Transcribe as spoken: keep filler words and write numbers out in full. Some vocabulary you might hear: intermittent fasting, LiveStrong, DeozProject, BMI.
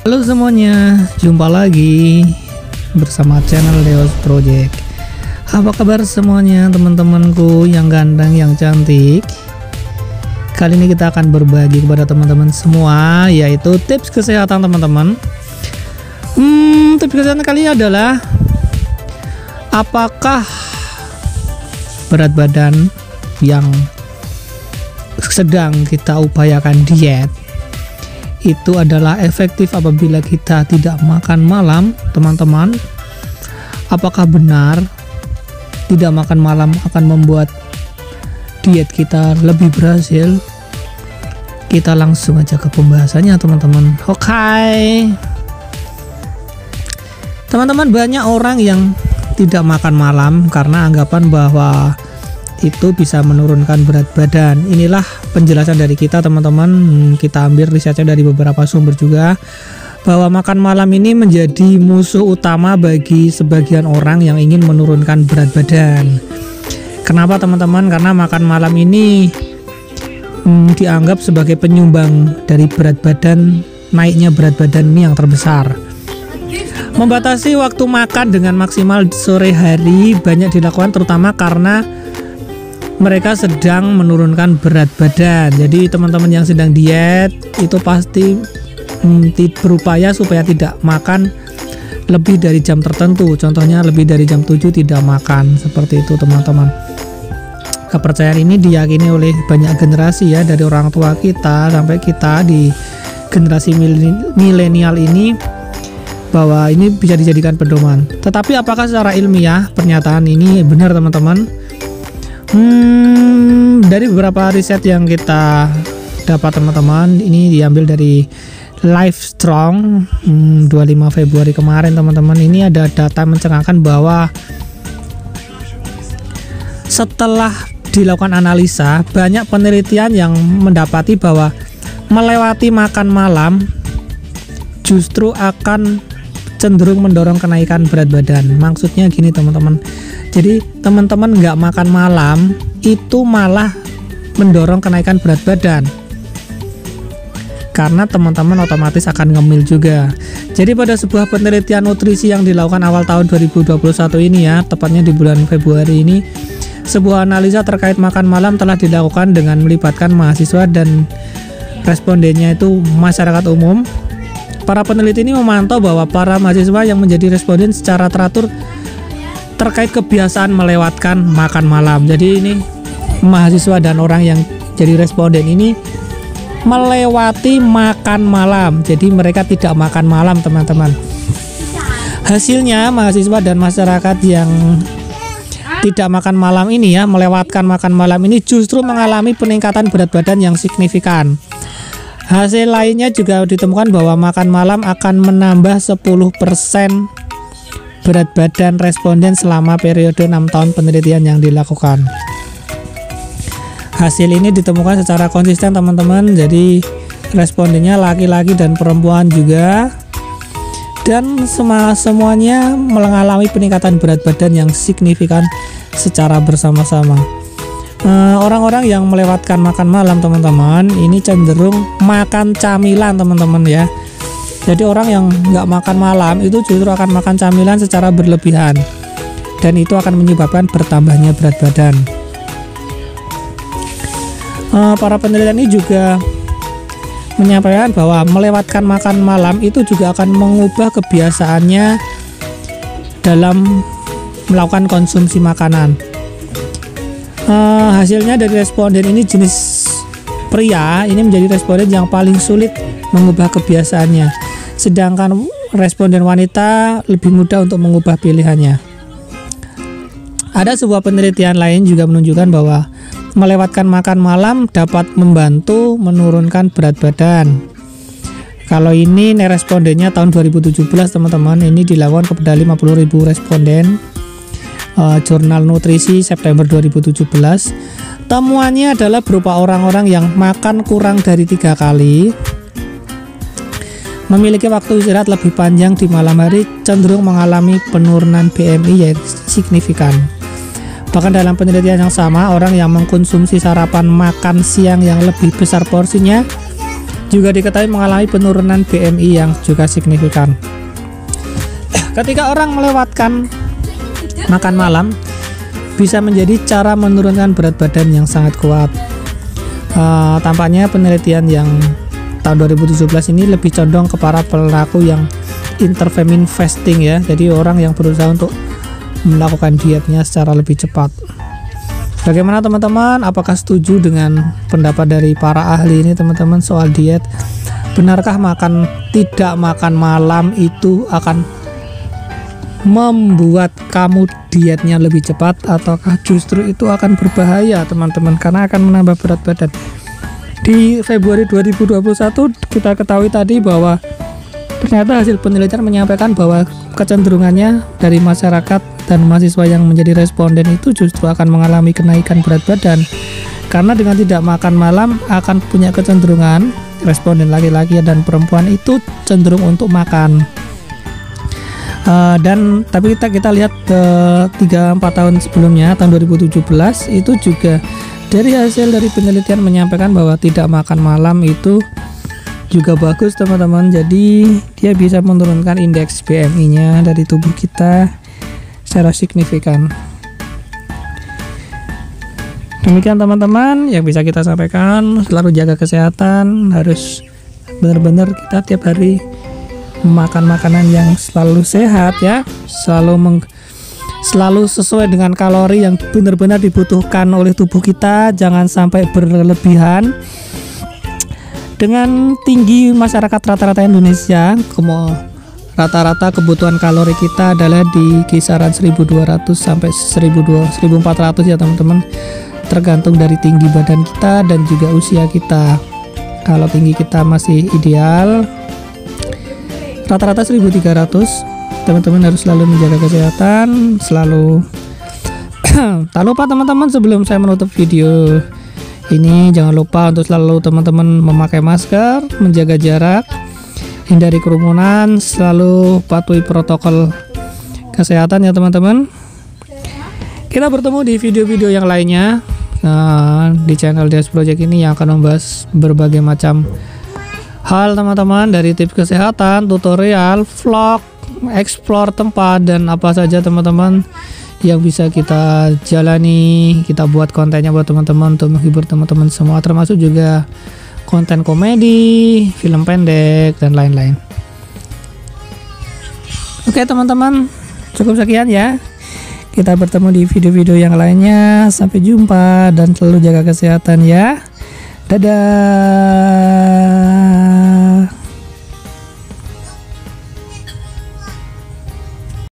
Halo semuanya, jumpa lagi bersama channel DeozProject. Apa kabar semuanya teman-temanku yang ganteng, yang cantik? Kali ini kita akan berbagi kepada teman-teman semua, yaitu tips kesehatan teman-teman. Hmm, tips kesehatan kali ini adalah apakah berat badan yang sedang kita upayakan diet itu adalah efektif apabila kita tidak makan malam, teman-teman? Apakah benar tidak makan malam akan membuat diet kita lebih berhasil? Kita langsung aja ke pembahasannya, teman-teman. Oke, teman-teman, banyak orang yang tidak makan malam karena anggapan bahwa itu bisa menurunkan berat badan. Inilah penjelasan dari kita, teman-teman. Kita ambil risetnya dari beberapa sumber juga, bahwa makan malam ini menjadi musuh utama bagi sebagian orang yang ingin menurunkan berat badan. Kenapa, teman-teman? Karena makan malam ini hmm, dianggap sebagai penyumbang dari berat badan, naiknya berat badan ini yang terbesar. Membatasi waktu makan dengan maksimal sore hari banyak dilakukan terutama karena mereka sedang menurunkan berat badan. Jadi teman-teman yang sedang diet itu pasti mm, berupaya supaya tidak makan lebih dari jam tertentu. Contohnya lebih dari jam tujuh tidak makan, seperti itu teman-teman. Kepercayaan ini diyakini oleh banyak generasi ya, dari orang tua kita sampai kita di generasi milenial ini, bahwa ini bisa dijadikan pedoman. Tetapi apakah secara ilmiah pernyataan ini benar, teman-teman? Hmm, dari beberapa riset yang kita dapat, teman-teman, ini diambil dari LiveStrong hmm, dua puluh lima Februari kemarin, teman-teman. Ini ada data mencengangkan bahwa setelah dilakukan analisa, banyak penelitian yang mendapati bahwa melewati makan malam justru akan cenderung mendorong kenaikan berat badan. Maksudnya gini, teman-teman. Jadi teman-teman nggak makan malam itu malah mendorong kenaikan berat badan, karena teman-teman otomatis akan ngemil juga. Jadi pada sebuah penelitian nutrisi yang dilakukan awal tahun dua ribu dua puluh satu ini ya, tepatnya di bulan Februari ini, sebuah analisa terkait makan malam telah dilakukan dengan melibatkan mahasiswa dan respondennya itu masyarakat umum. Para peneliti ini memantau bahwa para mahasiswa yang menjadi responden secara teratur terkait kebiasaan melewatkan makan malam. Jadi ini mahasiswa dan orang yang jadi responden ini melewati makan malam. Jadi mereka tidak makan malam, teman-teman. Hasilnya mahasiswa dan masyarakat yang tidak makan malam ini ya, melewatkan makan malam ini justru mengalami peningkatan berat badan yang signifikan. Hasil lainnya juga ditemukan bahwa makan malam akan menambah sepuluh persen berat badan responden selama periode enam tahun penelitian yang dilakukan. Hasil ini ditemukan secara konsisten, teman-teman. Jadi respondennya laki-laki dan perempuan juga, dan semua semuanya mengalami peningkatan berat badan yang signifikan secara bersama-sama. Orang-orang yang melewatkan makan malam, teman-teman, ini cenderung makan camilan, teman-teman ya. Jadi orang yang nggak makan malam itu justru akan makan camilan secara berlebihan, dan itu akan menyebabkan bertambahnya berat badan. Para penelitian ini juga menyampaikan bahwa melewatkan makan malam itu juga akan mengubah kebiasaannya dalam melakukan konsumsi makanan. Uh, hasilnya dari responden ini jenis pria ini menjadi responden yang paling sulit mengubah kebiasaannya, sedangkan responden wanita lebih mudah untuk mengubah pilihannya. Ada sebuah penelitian lain juga menunjukkan bahwa melewatkan makan malam dapat membantu menurunkan berat badan. Kalau ini respondennya tahun dua ribu tujuh belas, teman-teman, ini dilakukan kepada lima puluh ribu responden. Uh, Jurnal Nutrisi September dua ribu tujuh belas. Temuannya adalah berupa orang-orang yang makan kurang dari tiga kali, memiliki waktu istirahat lebih panjang di malam hari, cenderung mengalami penurunan B M I yang signifikan. Bahkan dalam penelitian yang sama, orang yang mengkonsumsi sarapan makan siang yang lebih besar porsinya juga diketahui mengalami penurunan B M I yang juga signifikan. Ketika orang melewatkan makan malam, bisa menjadi cara menurunkan berat badan yang sangat kuat. Uh, tampaknya penelitian yang tahun dua ribu tujuh belas ini lebih condong ke para pelaku yang intermittent fasting ya, jadi orang yang berusaha untuk melakukan dietnya secara lebih cepat. Bagaimana teman-teman, apakah setuju dengan pendapat dari para ahli ini teman-teman soal diet? Benarkah makan tidak makan malam itu akan membuat kamu dietnya lebih cepat, ataukah justru itu akan berbahaya teman-teman karena akan menambah berat badan? Di Februari dua ribu dua puluh satu kita ketahui tadi bahwa ternyata hasil penelitian menyampaikan bahwa kecenderungannya dari masyarakat dan mahasiswa yang menjadi responden itu justru akan mengalami kenaikan berat badan, karena dengan tidak makan malam akan punya kecenderungan responden laki-laki dan perempuan itu cenderung untuk makan. Uh, dan tapi kita kita lihat uh, tiga sampai empat tahun sebelumnya, tahun dua ribu tujuh belas itu juga dari hasil dari penelitian menyampaikan bahwa tidak makan malam itu juga bagus teman-teman, jadi dia bisa menurunkan indeks B M I-nya dari tubuh kita secara signifikan. Demikian teman-teman yang bisa kita sampaikan, selalu jaga kesehatan, harus benar-benar kita tiap hari makan makanan yang selalu sehat ya, selalu meng, selalu sesuai dengan kalori yang benar-benar dibutuhkan oleh tubuh kita, jangan sampai berlebihan. Dengan tinggi masyarakat rata-rata Indonesia, rata-rata kebutuhan kalori kita adalah di kisaran seribu dua ratus sampai seribu empat ratus ya teman-teman, tergantung dari tinggi badan kita dan juga usia kita. Kalau tinggi kita masih ideal rata-rata seribu tiga ratus, teman-teman harus selalu menjaga kesehatan, selalu tak lupa teman-teman sebelum saya menutup video ini, jangan lupa untuk selalu teman-teman memakai masker, menjaga jarak, hindari kerumunan, selalu patuhi protokol kesehatan ya teman-teman. Kita bertemu di video-video yang lainnya nah, di channel DeozProject ini yang akan membahas berbagai macam hal teman-teman, dari tips kesehatan, tutorial, vlog, explore tempat dan apa saja teman-teman yang bisa kita jalani, kita buat kontennya buat teman-teman untuk menghibur teman-teman semua, termasuk juga konten komedi, film pendek dan lain-lain. Oke teman-teman, cukup sekian ya. Kita bertemu di video-video yang lainnya. Sampai jumpa dan selalu jaga kesehatan ya. Dadah.